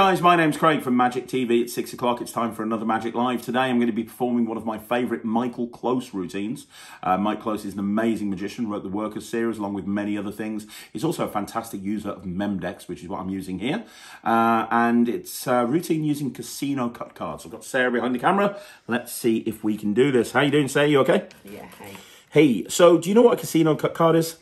guys, my name's Craig from Magic TV. It's 6 o'clock. It's time for another Magic Live. Today I'm going to be performing one of my favourite Michael Close routines. Mike Close is an amazing magician, wrote the Workers series along with many other things. He's also a fantastic user of Memdecks, which is what I'm using here. And it's a routine using casino cut cards. I've got Sarah behind the camera. Let's see if we can do this. How you doing, Sarah? You okay? Yeah, hey. Hey, so do you know what a casino cut card is?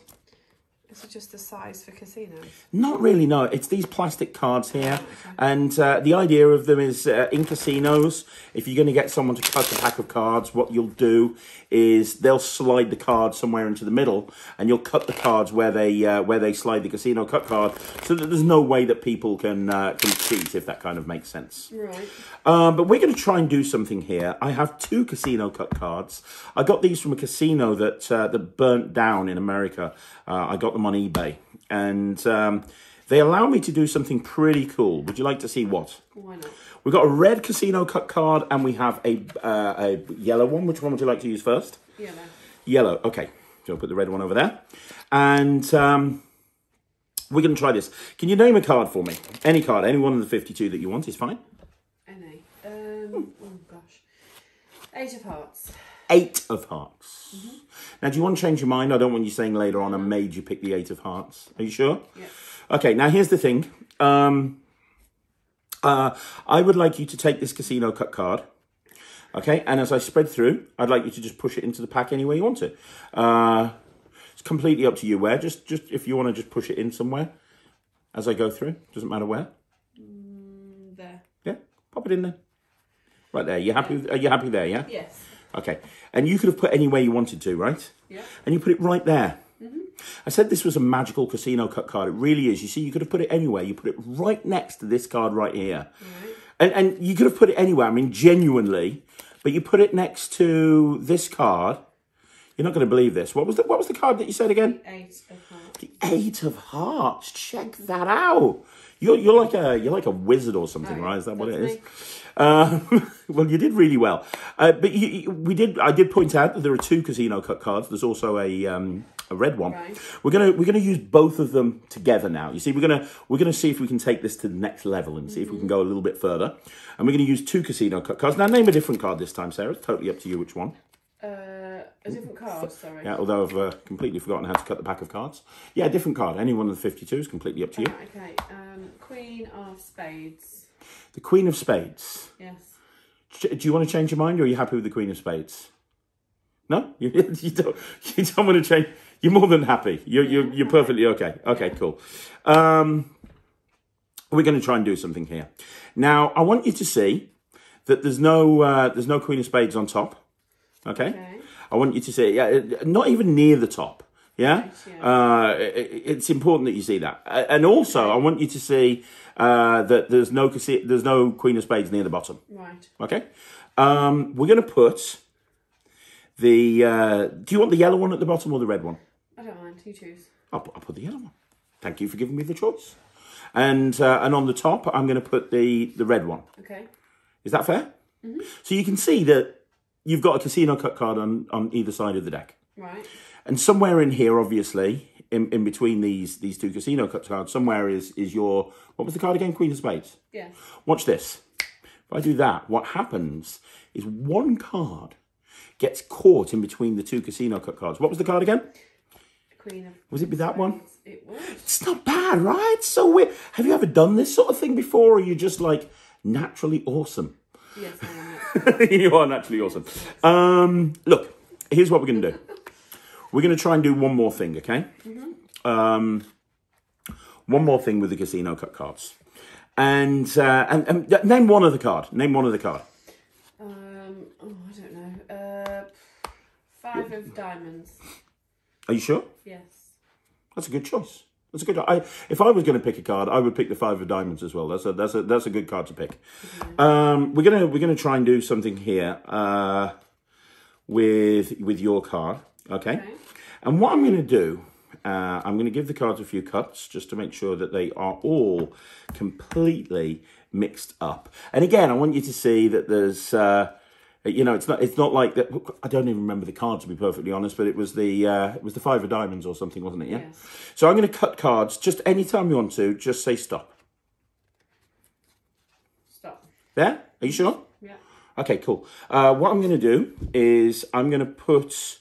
Is it just the size for casinos? Not really, no. It's these plastic cards here. Okay. And the idea of them is in casinos, if you're going to get someone to cut a pack of cards, what you'll do is they'll slide the card somewhere into the middle and you'll cut the cards where they slide the casino cut card so that there's no way that people can cheat, if that kind of makes sense. Right. But we're going to try and do something here. I have two casino cut cards. I got these from a casino that, that burnt down in America. I got them on eBay, and they allow me to do something pretty cool. Would you like to see what? Why not? We've got a red casino cut card, and we have a yellow one. Which one would you like to use first? Yellow. Yellow. Okay. So I'll put the red one over there, and we're going to try this. Can you name a card for me? Any card, any one of the 52 that you want is fine. Any. Oh gosh. Eight of hearts. Eight of hearts. Mm-hmm. Now, do you want to change your mind? I don't want you saying later on I made you pick the eight of hearts. Are you sure? Yeah. Okay, now here's the thing. I would like you to take this casino cut card, okay? And as I spread through, I'd like you to just push it into the pack any way you want it. It's completely up to you where. Just if you want to just push it in somewhere as I go through. Doesn't matter where. There. Yeah, pop it in there. Right there. You happy? Yeah. Are you happy there, yeah? Yes. Okay, and you could have put anywhere you wanted to, right? Yeah. And you put it right there. Mm-hmm. I said this was a magical casino cut card. It really is. You see, you could have put it anywhere. You put it right next to this card right here. Right. And you could have put it anywhere, I mean, genuinely. But you put it next to this card. You're not going to believe this. What was the card that you said again? The eight of hearts. The eight of hearts. Check that out. You're like a wizard or something, right? Is that what it is? Well, you did really well. But I did point out that there are two casino cut cards. There's also a red one. Right. We're gonna use both of them together now. You see, we're gonna see if we can take this to the next level and see if we can go a little bit further. And we're gonna use two casino cut cards. Now, name a different card this time, Sarah. It's totally up to you which one. A different card, sorry. Yeah, although I've completely forgotten how to cut the pack of cards. Yeah, a different card. Any one of the 52 is completely up to you. Okay, Queen of Spades. The Queen of Spades? Yes. Do you want to change your mind, or are you happy with the Queen of Spades? No? You don't want to change. You're more than happy. You're perfectly okay. Okay, cool. We're going to try and do something here. Now, I want you to see that there's no Queen of Spades on top. Okay? Okay. I want you to see, yeah, not even near the top, yeah? It's important that you see that. And also, I want you to see that there's no Queen of Spades near the bottom. Right. Okay? We're going to put the... do you want the yellow one at the bottom or the red one? I don't mind. You choose. I'll put the yellow one. Thank you for giving me the choice. And on the top, I'm going to put the red one. Okay. Is that fair? Mm-hmm. So you can see that you've got a casino cut card on either side of the deck. Right. And somewhere in here, obviously, in between these two casino cut cards, somewhere is your... What was the card again? Queen of Spades? Yeah. Watch this. If I do that, what happens is one card gets caught in between the two casino cut cards. What was the card again? Queen of... Was it that one? It was. It's not bad, right? It's so weird. Have you ever done this sort of thing before, or are you just, like, naturally awesome? Yes, I am. You are naturally awesome. Look, here's what we're going to do. We're going to try and do one more thing, okay? Mm-hmm. One more thing with the casino cut cards. And name one other card. Name one other card. I don't know. Five of diamonds. Are you sure? Yes. That's a good choice. That's a good. If I was going to pick a card, I would pick the five of diamonds as well. That's a good card to pick. Mm-hmm. We're gonna try and do something here with your card, okay? And what I'm gonna do, I'm gonna give the cards a few cuts just to make sure that they are all completely mixed up. And again, I want you to see that there's. You know, it's not like that. I don't even remember the card, to be perfectly honest, but it was the five of diamonds or something, wasn't it? Yeah. Yes. So I'm going to cut cards. Just any time you want to, just say stop. There? Are you sure? Yeah. Okay, cool. What I'm going to do is I'm going to put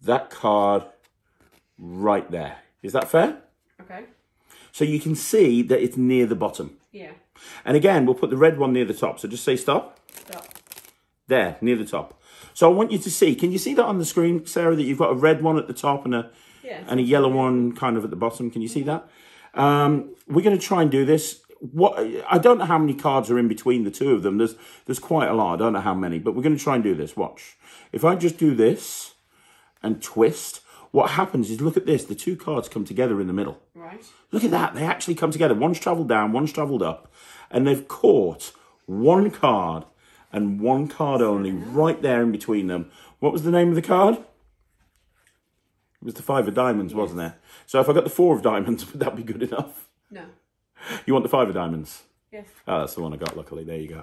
that card right there. Is that fair? Okay. So you can see that it's near the bottom. Yeah. And again, we'll put the red one near the top. So just say stop. Stop. There, near the top. So I want you to see. Can you see that on the screen, Sarah, that you've got a red one at the top and a yellow one kind of at the bottom? Can you see that? We're going to try and do this. I don't know how many cards are in between the two of them. There's quite a lot. I don't know how many, but we're going to try and do this. Watch. If I just do this and twist, what happens is, look at this. The two cards come together in the middle. Right. Look at that. They actually come together. One's travelled down, one's travelled up, and they've caught one card and one card only right there in between them. What was the name of the card? It was the 5 of diamonds, yes, wasn't it? So if I got the 4 of diamonds, would that be good enough? No. You want the 5 of diamonds? Yes. Oh, that's the one I got, luckily. There you go.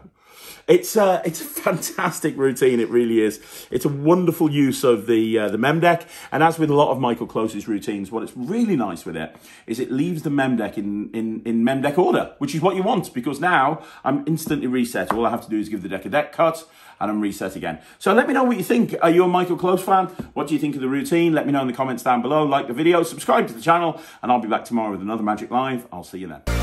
It's a fantastic routine. It really is. It's a wonderful use of the Memdeck. And as with a lot of Michael Close's routines, what is really nice with it is it leaves the Memdeck in Memdeck order, which is what you want, because now I'm instantly reset. All I have to do is give the deck a deck cut, and I'm reset again. So let me know what you think. Are you a Michael Close fan? What do you think of the routine? Let me know in the comments down below. Like the video, subscribe to the channel, and I'll be back tomorrow with another Magic Live. I'll see you then.